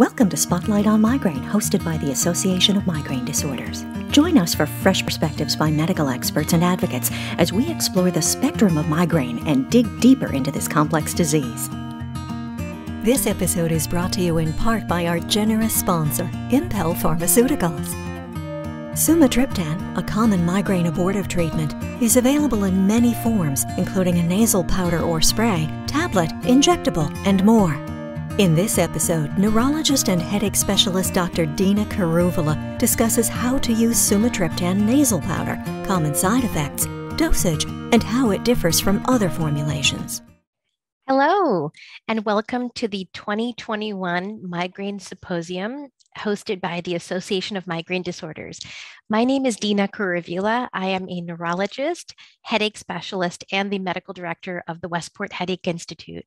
Welcome to Spotlight on Migraine, hosted by the Association of Migraine Disorders. Join us for fresh perspectives by medical experts and advocates as we explore the spectrum of migraine and dig deeper into this complex disease. This episode is brought to you in part by our generous sponsor, Impel Pharmaceuticals. Sumatriptan, a common migraine abortive treatment, is available in many forms, including a nasal powder or spray, tablet, injectable, and more. In this episode, neurologist and headache specialist Dr. Deena Kuruvilla discusses how to use sumatriptan nasal powder, common side effects, dosage, and how it differs from other formulations. Hello, and welcome to the 2021 Migraine Symposium hosted by the Association of Migraine Disorders. My name is Deena Kuruvilla. I am a neurologist, headache specialist, and the medical director of the Westport Headache Institute.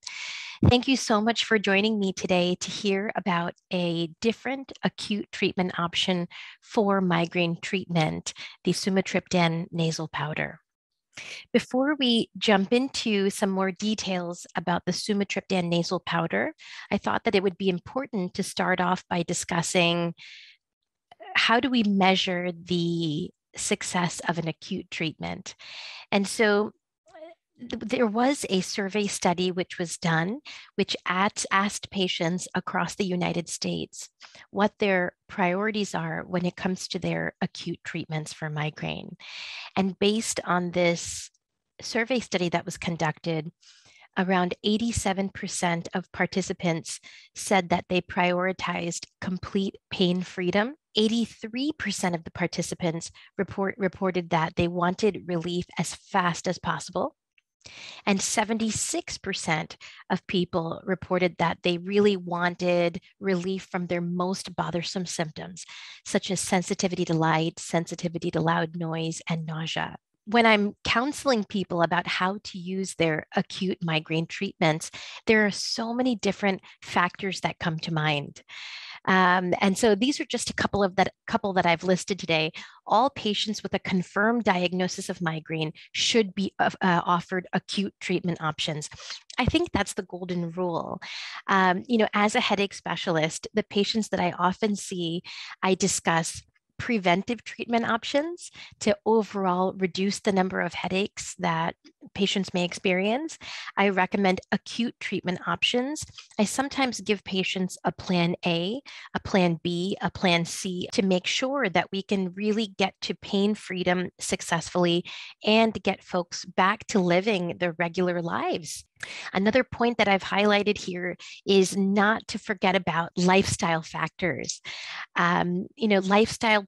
Thank you so much for joining me today to hear about a different acute treatment option for migraine treatment, the sumatriptan nasal powder. Before we jump into some more details about the sumatriptan nasal powder, I thought that it would be important to start off by discussing how do we measure the success of an acute treatment. And so there was a survey study which was done, which asked patients across the United States what their priorities are when it comes to their acute treatments for migraine. And based on this survey study that was conducted, around 87% of participants said that they prioritized complete pain freedom. 83% of the participants reported that they wanted relief as fast as possible. And 76% of people reported that they really wanted relief from their most bothersome symptoms, such as sensitivity to light, sensitivity to loud noise, and nausea. When I'm counseling people about how to use their acute migraine treatments, there are so many different factors that come to mind. And so these are just a couple that I've listed today. All patients with a confirmed diagnosis of migraine should be offered acute treatment options. I think that's the golden rule. As a headache specialist, the patients that I often see, I discuss preventive treatment options to overall reduce the number of headaches that patients may experience. I recommend acute treatment options. I sometimes give patients a plan A, a plan B, a plan C to make sure that we can really get to pain freedom successfully and get folks back to living their regular lives. Another point that I've highlighted here is not to forget about lifestyle factors. Lifestyle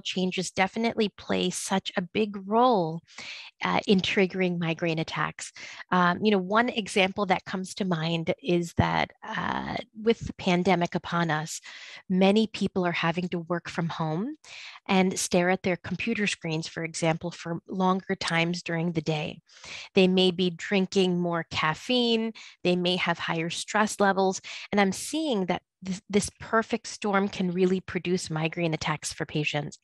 changes definitely play such a big role in triggering migraine attacks. One example that comes to mind is that with the pandemic upon us, many people are having to work from home and stare at their computer screens, for example, for longer times during the day. They may be drinking more caffeine, they may have higher stress levels, and I'm seeing that this perfect storm can really produce migraine attacks for patients.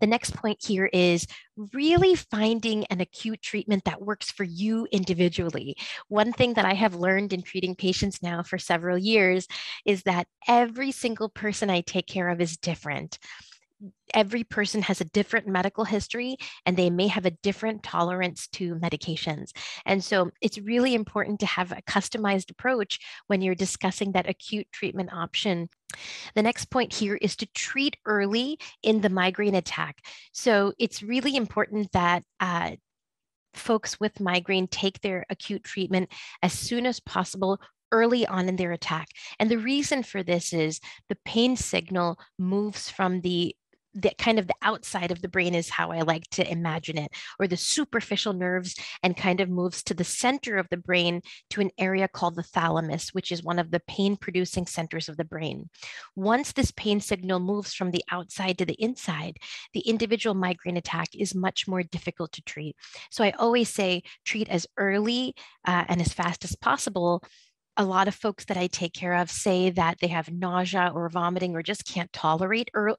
The next point here is really finding an acute treatment that works for you individually. One thing that I have learned in treating patients now for several years is that every single person I take care of is different. Every person has a different medical history, and they may have a different tolerance to medications. And so it's really important to have a customized approach when you're discussing that acute treatment option. The next point here is to treat early in the migraine attack. So it's really important that folks with migraine take their acute treatment as soon as possible, early on in their attack. And the reason for this is the pain signal moves from the kind of the outside of the brain, is how I like to imagine it, or the superficial nerves, and kind of moves to the center of the brain to an area called the thalamus, which is one of the pain producing centers of the brain. Once this pain signal moves from the outside to the inside, the individual migraine attack is much more difficult to treat. So I always say treat as early and as fast as possible. A lot of folks that I take care of say that they have nausea or vomiting or just can't tolerate oral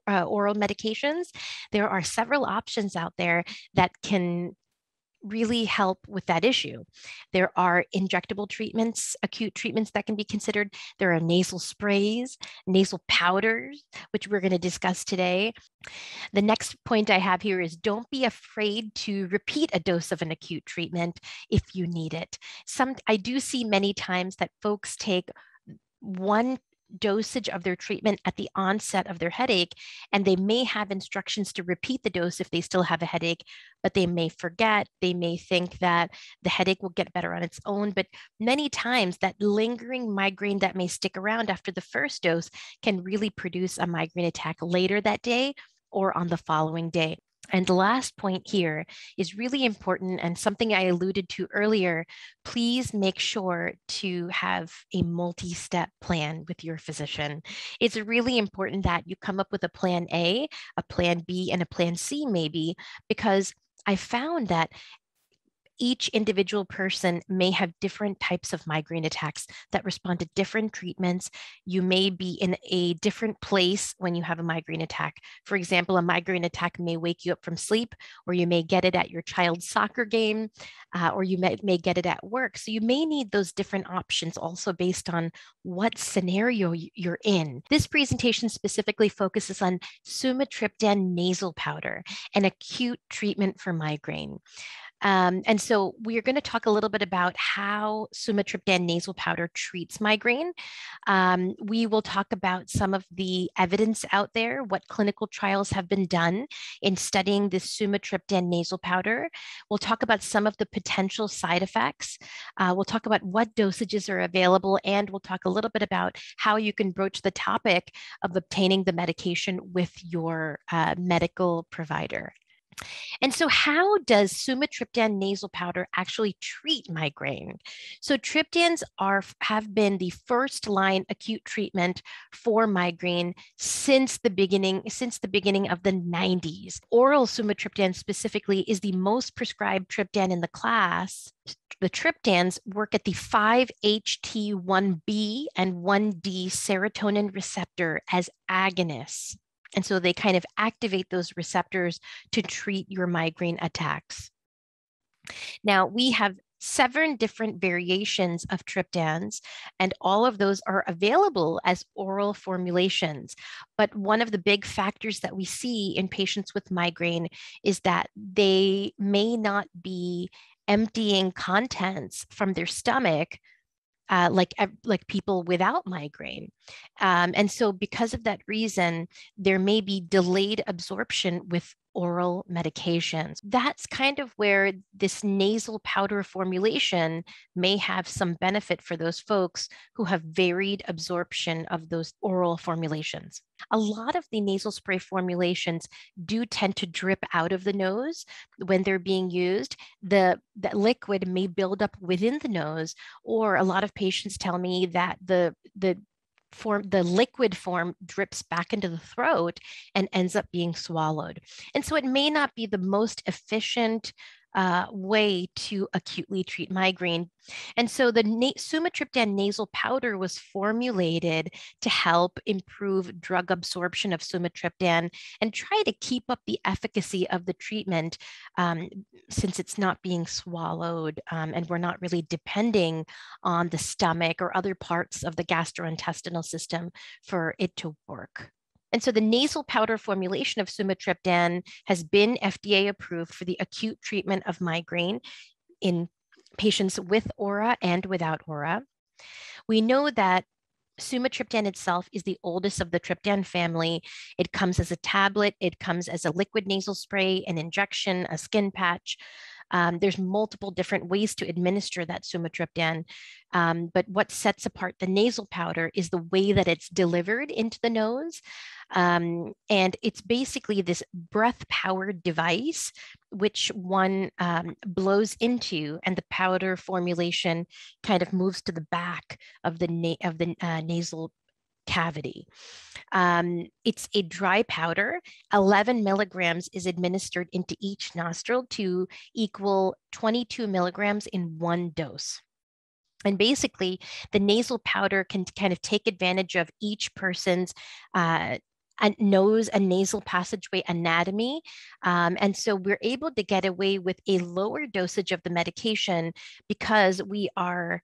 medications. There are several options out there that can really help with that issue. There are injectable treatments, acute treatments that can be considered. There are nasal sprays, nasal powders, which we're going to discuss today. The next point I have here is don't be afraid to repeat a dose of an acute treatment if you need it. I do see many times that folks take one dosage of their treatment at the onset of their headache, and they may have instructions to repeat the dose if they still have a headache, but they may forget. They may think that the headache will get better on its own, but many times that lingering migraine that may stick around after the first dose can really produce a migraine attack later that day or on the following day. And the last point here is really important and something I alluded to earlier. Please make sure to have a multi-step plan with your physician. It's really important that you come up with a plan A, a plan B, and a plan C maybe, because I found that each individual person may have different types of migraine attacks that respond to different treatments. You may be in a different place when you have a migraine attack. For example, a migraine attack may wake you up from sleep, or you may get it at your child's soccer game, or you may get it at work. So you may need those different options also based on what scenario you're in. This presentation specifically focuses on sumatriptan nasal powder, an acute treatment for migraine. And so we're going to talk a little bit about how sumatriptan nasal powder treats migraine. We will talk about some of the evidence out there, what clinical trials have been done in studying this sumatriptan nasal powder. We'll talk about some of the potential side effects. We'll talk about what dosages are available, and we'll talk a little bit about how you can broach the topic of obtaining the medication with your medical provider. And so how does sumatriptan nasal powder actually treat migraine? So triptans have been the first line acute treatment for migraine since the beginning of the 90s. Oral sumatriptan specifically is the most prescribed triptan in the class. The triptans work at the 5-HT1B and 1D serotonin receptor as agonists. And so they kind of activate those receptors to treat your migraine attacks. Now, we have 7 different variations of triptans, and all of those are available as oral formulations. But one of the big factors that we see in patients with migraine is that they may not be emptying contents from their stomach like people without migraine. And so because of that reason, there may be delayed absorption with oral medications. That's kind of where this nasal powder formulation may have some benefit for those folks who have varied absorption of those oral formulations. A lot of the nasal spray formulations do tend to drip out of the nose when they're being used. The liquid may build up within the nose, or a lot of patients tell me that the liquid form drips back into the throat and ends up being swallowed. And so it may not be the most efficient way to acutely treat migraine. And so the sumatriptan nasal powder was formulated to help improve drug absorption of sumatriptan and try to keep up the efficacy of the treatment since it's not being swallowed and we're not really depending on the stomach or other parts of the gastrointestinal system for it to work. And so the nasal powder formulation of sumatriptan has been FDA approved for the acute treatment of migraine in patients with aura and without aura. We know that sumatriptan itself is the oldest of the triptan family. It comes as a tablet, it comes as a liquid nasal spray, an injection, a skin patch. There's multiple different ways to administer that sumatriptan, but what sets apart the nasal powder is the way that it's delivered into the nose, and it's basically this breath-powered device which one blows into, and the powder formulation kind of moves to the back of the nasal cavity. It's a dry powder. 11 milligrams is administered into each nostril to equal 22 milligrams in one dose. And basically, the nasal powder can kind of take advantage of each person's a nose and nasal passageway anatomy. And so we're able to get away with a lower dosage of the medication because we are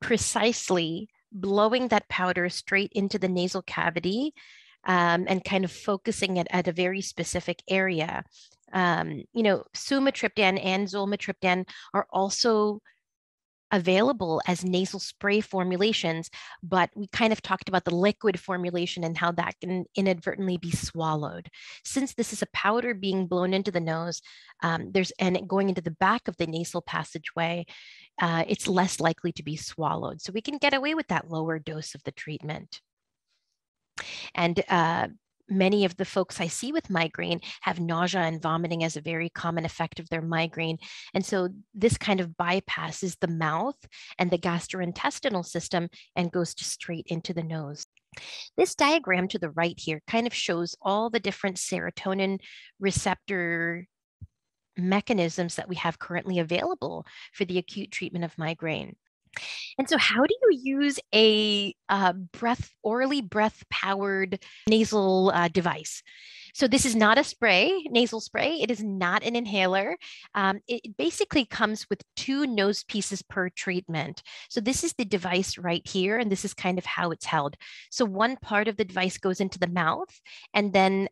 precisely blowing that powder straight into the nasal cavity and kind of focusing it at a very specific area. You know, sumatriptan and zolmitriptan are also available as nasal spray formulations, but we kind of talked about the liquid formulation and how that can inadvertently be swallowed. Since this is a powder being blown into the nose, and going into the back of the nasal passageway, it's less likely to be swallowed. So we can get away with that lower dose of the treatment. And many of the folks I see with migraine have nausea and vomiting as a very common effect of their migraine. And so this kind of bypasses the mouth and the gastrointestinal system and goes straight into the nose. This diagram to the right here kind of shows all the different serotonin receptor mechanisms that we have currently available for the acute treatment of migraine. And so how do you use a orally breath-powered nasal device? So this is not a spray, nasal spray. It is not an inhaler. It basically comes with 2 nose pieces per treatment. So this is the device right here, and this is kind of how it's held. So one part of the device goes into the mouth, and then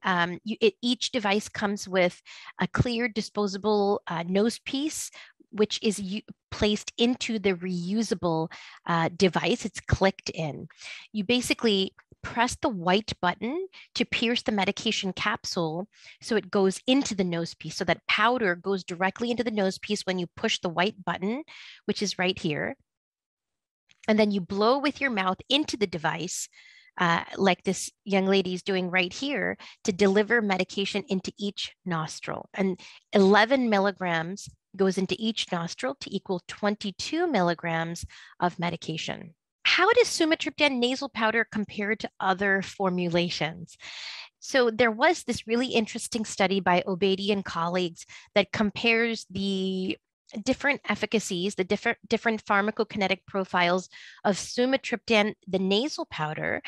each device comes with a clear disposable nose piece, which is placed into the reusable device. It's clicked in. You basically press the white button to pierce the medication capsule so it goes into the nosepiece. So that powder goes directly into the nosepiece when you push the white button, which is right here. And then you blow with your mouth into the device, like this young lady is doing right here, to deliver medication into each nostril. And 11 milligrams goes into each nostril to equal 22 milligrams of medication. How does sumatriptan nasal powder compare to other formulations? So there was this really interesting study by Obadi and colleagues that compares the different efficacies, the different pharmacokinetic profiles of sumatriptan, the nasal powder,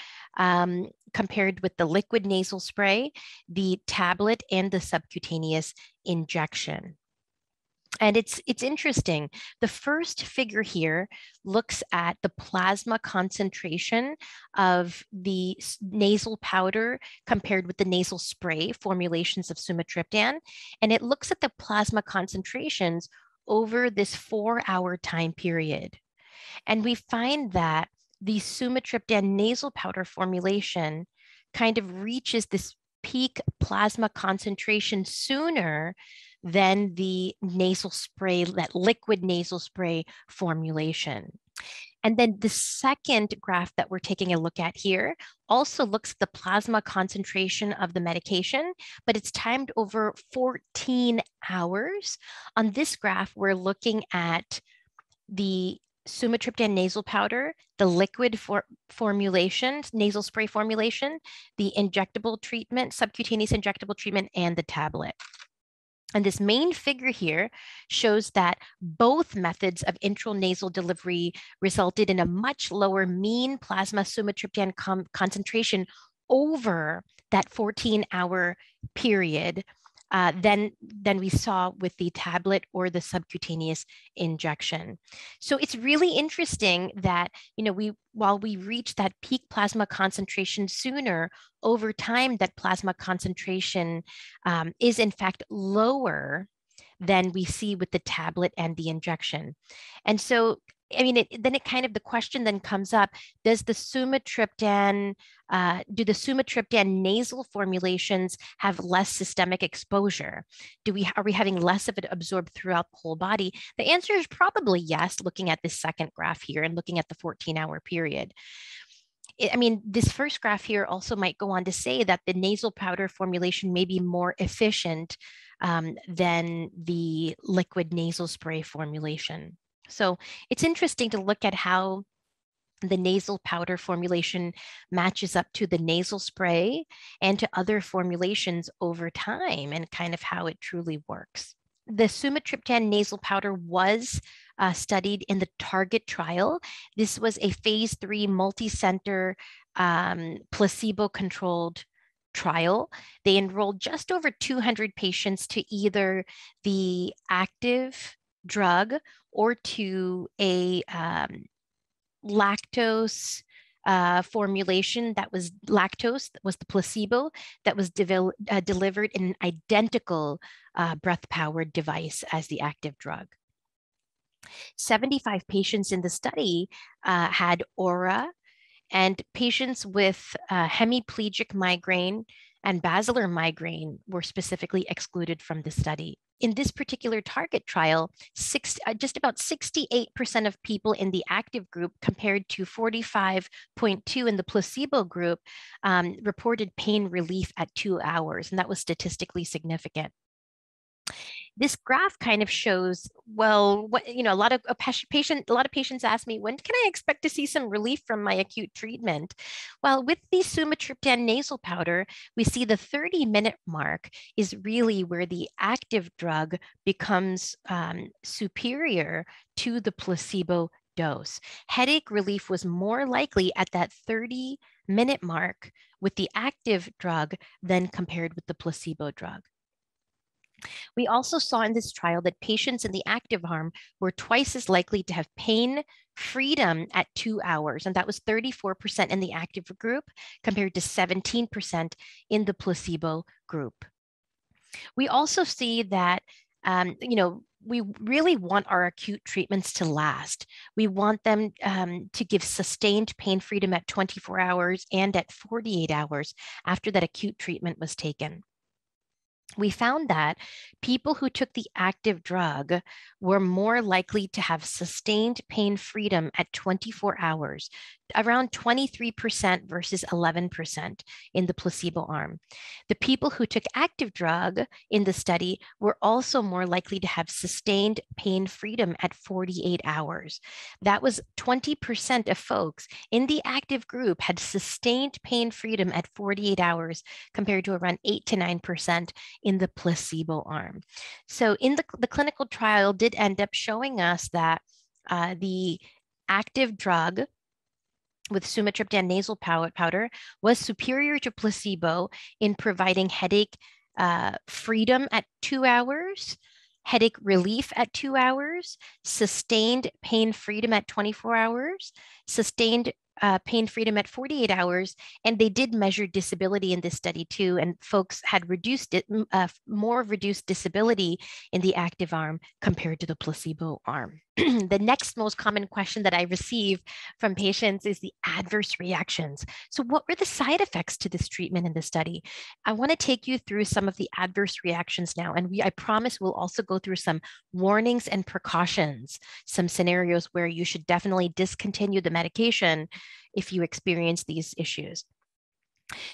compared with the liquid nasal spray, the tablet, and the subcutaneous injection. And it's interesting. The first figure here looks at the plasma concentration of the nasal powder compared with the nasal spray formulations of sumatriptan. And it looks at the plasma concentrations over this 4-hour time period. And we find that the sumatriptan nasal powder formulation kind of reaches this peak plasma concentration sooner than the nasal spray, that liquid nasal spray formulation. And then the second graph that we're taking a look at here also looks at the plasma concentration of the medication, but it's timed over 14 hours. On this graph, we're looking at the sumatriptan nasal powder, the liquid formulation, nasal spray formulation, the injectable treatment, subcutaneous injectable treatment, and the tablet. And this main figure here shows that both methods of intranasal delivery resulted in a much lower mean plasma sumatriptan concentration over that 14-hour period than we saw with the tablet or the subcutaneous injection. So it's really interesting that, you know, while we reach that peak plasma concentration sooner, over time that plasma concentration is in fact lower than we see with the tablet and the injection. And so, I mean, the question then comes up, does the sumatriptan, do the sumatriptan nasal formulations have less systemic exposure? Are we having less of it absorbed throughout the whole body? The answer is probably yes, looking at this second graph here and looking at the 14-hour period. I mean, this first graph here also might go on to say that the nasal powder formulation may be more efficient than the liquid nasal spray formulation. So it's interesting to look at how the nasal powder formulation matches up to the nasal spray and to other formulations over time and kind of how it truly works. The sumatriptan nasal powder was studied in the TARGET trial. This was a phase 3 multi-center placebo-controlled trial. They enrolled just over 200 patients to either the active drug or to a lactose formulation that was the placebo that was delivered in an identical breath-powered device as the active drug. 75 patients in the study had aura, and patients with hemiplegic migraine and basilar migraine were specifically excluded from the study. In this particular target trial, just about 68% of people in the active group compared to 45.2% in the placebo group reported pain relief at 2 hours, and that was statistically significant. This graph kind of shows, well, what, you know, a lot of patients ask me, when can I expect to see some relief from my acute treatment? Well, with the sumatriptan nasal powder, we see the 30-minute mark is really where the active drug becomes superior to the placebo dose. Headache relief was more likely at that 30-minute mark with the active drug than compared with the placebo drug. We also saw in this trial that patients in the active arm were twice as likely to have pain freedom at 2 hours, and that was 34% in the active group compared to 17% in the placebo group. We also see that, we really want our acute treatments to last. We want them to give sustained pain freedom at 24 hours and at 48 hours after that acute treatment was taken. We found that people who took the active drug were more likely to have sustained pain freedom at 24 hours, around 23% versus 11% in the placebo arm. The people who took active drug in the study were also more likely to have sustained pain freedom at 48 hours. That was 20% of folks in the active group had sustained pain freedom at 48 hours compared to around 8 to 9% in the placebo arm. So in the clinical trial did end up showing us that the active drug with sumatriptan nasal powder was superior to placebo in providing headache freedom at 2 hours, headache relief at 2 hours, sustained pain freedom at 24 hours, sustained pain freedom at 48 hours, and they did measure disability in this study too, and folks had more reduced disability in the active arm compared to the placebo arm. The next most common question that I receive from patients is the adverse reactions. So what were the side effects to this treatment in the study? I want to take you through some of the adverse reactions now, and I promise we'll also go through some warnings and precautions, some scenarios where you should definitely discontinue the medication if you experience these issues.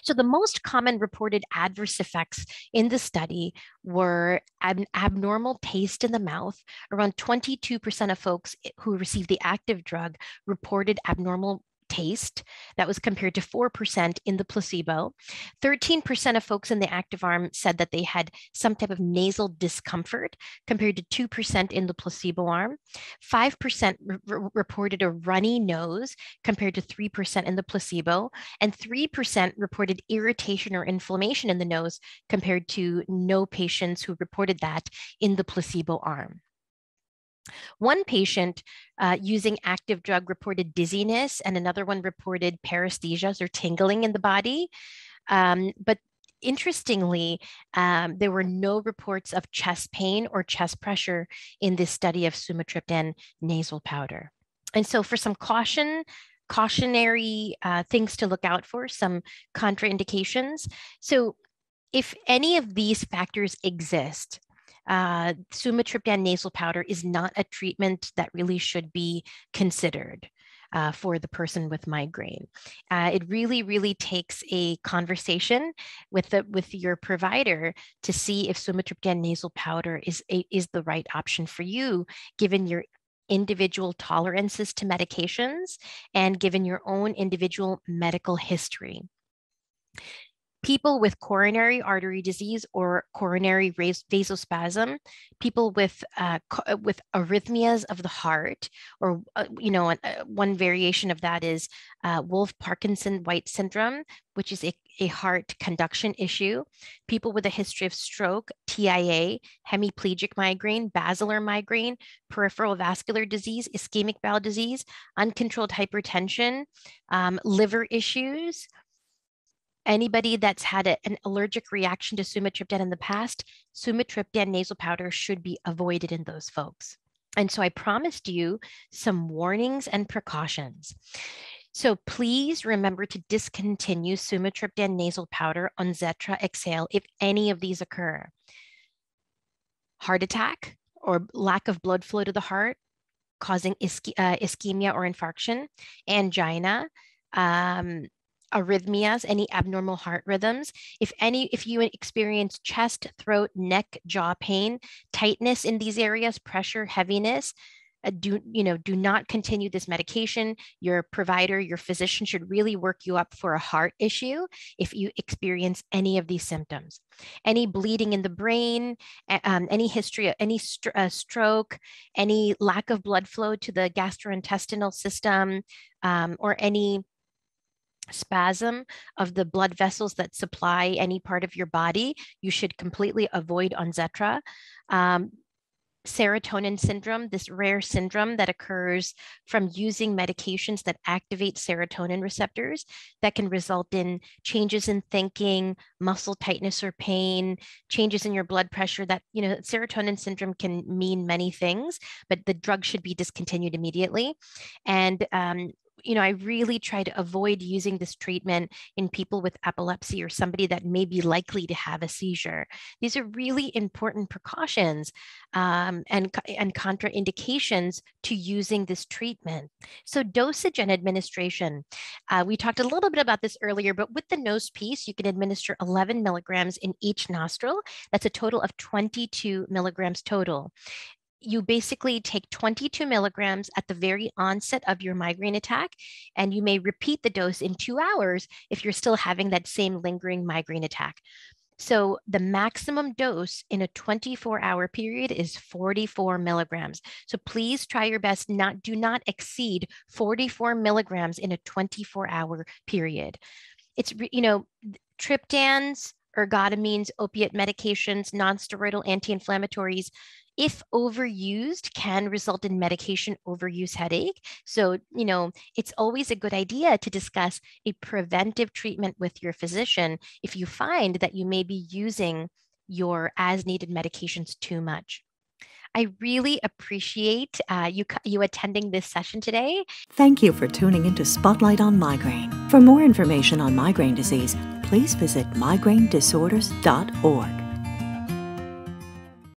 So the most common reported adverse effects in the study were abnormal taste in the mouth. Around 22% of folks who received the active drug reported abnormal taste. That was compared to 4% in the placebo. 13% of folks in the active arm said that they had some type of nasal discomfort compared to 2% in the placebo arm. 5% reported a runny nose compared to 3% in the placebo. And 3% reported irritation or inflammation in the nose compared to no patients who reported that in the placebo arm. One patient using active drug reported dizziness, and another one reported paresthesias or tingling in the body. But interestingly, there were no reports of chest pain or chest pressure in this study of sumatriptan nasal powder. And so for some cautionary things to look out for, some contraindications. So if any of these factors exist, sumatriptan nasal powder is not a treatment that really should be considered for the person with migraine. It really, really takes a conversation with your provider to see if sumatriptan nasal powder is the right option for you, given your individual tolerances to medications and given your own individual medical history. people with coronary artery disease or coronary vasospasm, people with arrhythmias of the heart, or one variation of that is Wolf-Parkinson-White syndrome, which is a heart conduction issue, people with a history of stroke, TIA, hemiplegic migraine, basilar migraine, peripheral vascular disease, ischemic bowel disease, uncontrolled hypertension, liver issues, anybody that's had an allergic reaction to sumatriptan in the past. Sumatriptan nasal powder should be avoided in those folks. And so I promised you some warnings and precautions. So please remember to discontinue sumatriptan nasal powder on Zetra Exhale if any of these occur. Heart attack or lack of blood flow to the heart, causing ischemia or infarction, angina, arrhythmias, any abnormal heart rhythms. If you experience chest, throat, neck, jaw pain, tightness in these areas, pressure, heaviness, do not continue this medication. Your provider, your physician should really work you up for a heart issue if you experience any of these symptoms. Any bleeding in the brain, any history, any stroke, any lack of blood flow to the gastrointestinal system, or any spasm of the blood vessels that supply any part of your body, you should completely avoid on Zetra. Serotonin syndrome, this rare syndrome that occurs from using medications that activate serotonin receptors, that can result in changes in thinking, muscle tightness or pain, changes in your blood pressure. That, serotonin syndrome can mean many things, but the drug should be discontinued immediately. And I really try to avoid using this treatment in people with epilepsy or somebody that may be likely to have a seizure. These are really important precautions and contraindications to using this treatment. So dosage and administration. We talked a little bit about this earlier, but with the nose piece, you can administer 11 milligrams in each nostril. That's a total of 22 milligrams total. You basically take 22 milligrams at the very onset of your migraine attack, and you may repeat the dose in 2 hours if you're still having that same lingering migraine attack. So the maximum dose in a 24-hour period is 44 milligrams. So please try your best do not exceed 44 milligrams in a 24-hour period. It's, triptans, ergotamines, opiate medications, nonsteroidal anti-inflammatories, if overused, can result in medication overuse headache. So, it's always a good idea to discuss a preventive treatment with your physician if you find that you may be using your as-needed medications too much. I really appreciate you attending this session today. Thank you for tuning into Spotlight on Migraine. For more information on migraine disease, please visit migrainedisorders.org.